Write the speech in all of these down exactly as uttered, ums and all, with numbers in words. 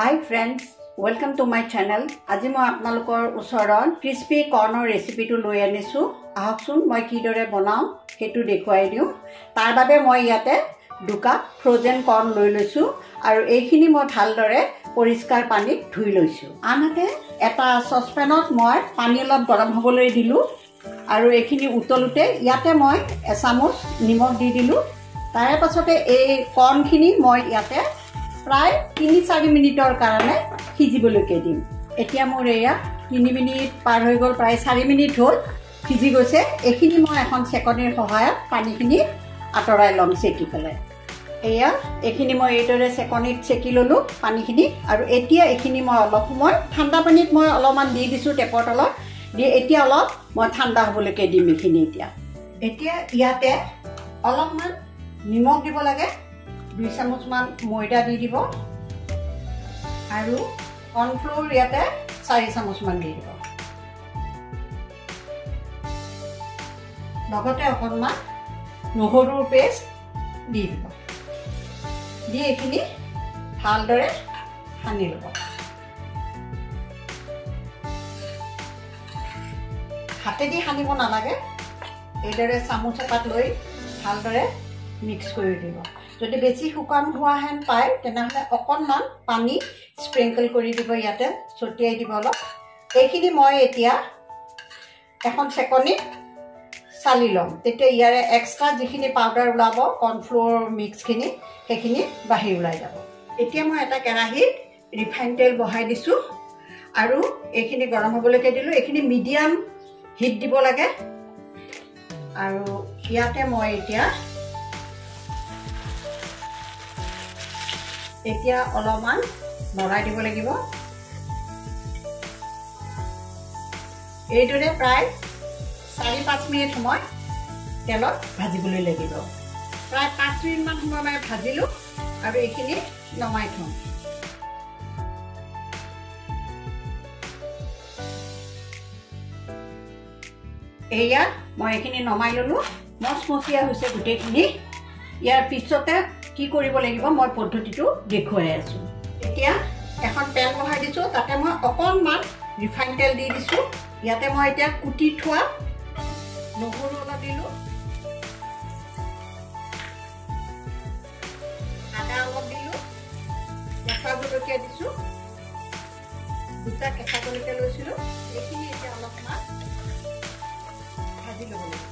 High friends welcome to my channel आज मैं आपनालोकर उसरन क्रिस्पी कॉर्नर रेसिपी तो लई आनिसु आहकसुन मैं किदरे बनाऊ हेतु देखुवाई दिउ तार बारे मैं इयाते दुका फ्रोजेन कॉर्न लई लइसु आरो एखिनि मैं भालदरे परिस्कार पानी धुई लइसु आनते एटा ससपेनत मैं पानी अलप गरम हबोलै दिलु आरो एखिनि उतलुते इयाते मैं एसामोस निमक दि दिलु तारे पाछते ए कॉर्न खिनि मैं इयाते प्राय तीन चारि मिनिटर कारणे खिजिबलके दिम एटिया मोर एया तीन मिनिट पार हो गल प्राय चारि मिनिट होल खिजि गसे एखिनि म এখন सेकनिर সহায়ত পানিখিনি আতৰাই লম সেকি পেলাই এয়া এখिनि মই এটৰে সেকনিত সেকি ললো পানিখিনি আৰু এতিয়া এখिनि মই অলপ মই ঠাণ্ডা পানীত মই অলপমান দি দিছো টেপৰ তলত দি এতিয়া অলপ মই ঠাণ্ডা হবলৈকে দিম এখिनि এতিয়া এতিয়া ইয়াতে অলপমান নিমখ দিব লাগে दु चामच मान मैदा दी दिबो आरो कॉर्नफ्लोर याते चारि चामच मान दी दिबो लगते अकनमान नहरुर पेस्ट दी दिबो दी एखिनि भालदरे हानि लबो हाते दि हानिबो नालागे एदरे चामच पात लई भालदरे मिक्स करि दिबो যদি বেছি শুকান হোৱা হেন পায় তেনাহলে অকনমান পানী স্প্রিংকল কৰি দিব ইয়াতে ছটিয়াই দিব অলপ এইখিনি মই এতিয়া এখন সেকনি চালি লম তেতে ইয়াৰে এক্সট্ৰা যিখিনি পাউডাৰ উলাব কর্নফ্লোর মিক্স খিনি সেইখিনি বাহিৰ উলাই যাব এতিয়া মই এটা কেৰাহীত ৰিফাইন তেল বহাই দিছো আৰু এইখিনি গৰম হবলৈকে দিলো এইখিনি মিডিয়াম হিট দিব লাগে আৰু ইয়াতে মই এতিয়া এতিয়া অলপমান নৰাই দিব লাগিব এইটোৰে প্ৰায় চাৰি পাঁচ মিনিট সময় তেলত ভাজিবলৈ লাগিব প্ৰায় পাঁচ মিনিট মান সময় মই ভাজিলো আৰু এইখিনি নমাই থম এয়া মই এইখিনি নমাই ললো মচমচিয়া হৈছে গুটেখিনি ইয়াৰ পিছতে কি কৰিব লাগিব মই পদ্ধতিটো দেখুৱাই আছো এতিয়া এখন তেল বহাই দিছো তাতে মই অকনমান ৰিফাইন তেল দি দিছো ইয়াতে মই এটা কুটি থোৱা নহৰু অলপ দিলো আদা অলপ দিলো কেঁচা জলকীয়া দিছো দুটা কেঁচা জলকীয়া লৈছিলো এইখিনি এতিয়া অলপমান ভাজি ল'ব লাগিব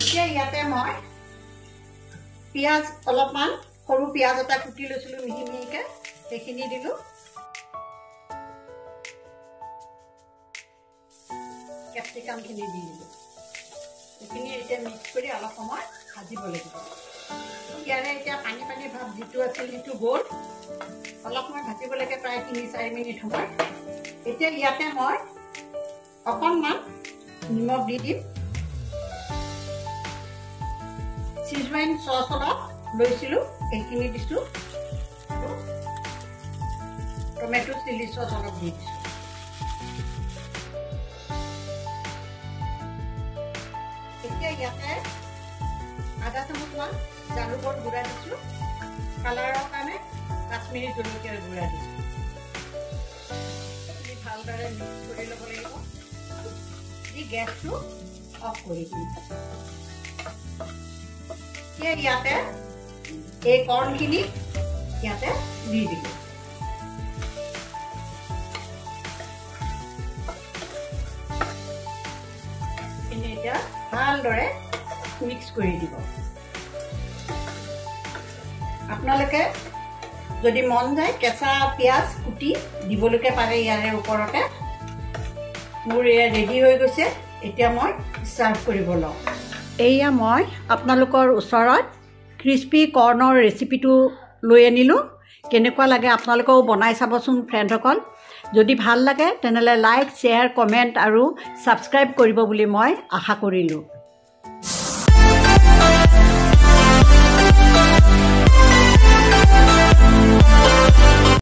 এতিয়া ইয়াতে মই पियाज अलपमान सरू पियाज एटा कुटी लैसिलो मिहि मिहिके सेखिनि दिलो कैप्सिकम खिनि दिलो सेखिनि एटा मिक्स करि अलप समय भाजिब लागिबो यारे एटा पानी पानी भाव जितु आछिल जितु गोल अलप समय भाजिब लागे प्राय তিনি চাৰি मिनिट होय एटा याते মই অকনমান নিমখ দি দিম सिजवाइन सस अलग लो टमेटो चिली सस अलग दी आधा चामच मान जालुकर गुड़ा दी कलर काश्मीरी जलकिया गुड़ा दी भल्दर मिक्स कर लब लगे गैस अफ कर कॉर्नखिनि इयाते दी दिलो भालदरे मिक्स करि दिब आपनालोके जदि मन जाय केंचा पियाज कुटी दिबलके पारे इयारे उपरते मोर इया रेडी हो गइसे एटा मैं सार्व करिब लम एया मैं आपनालोकर उसरत क्रिस्पी कॉर्नर रेसिपी तो लई आनिलो केनेकुवा लागे आपनालोकेओ बनाई साबसुन फ्रेंडसकल जदि भाल लागे तेनेले लाइक शेयर कमेन्ट आरु सबस्क्राइब करिबो बुली मैं आशा करिलो।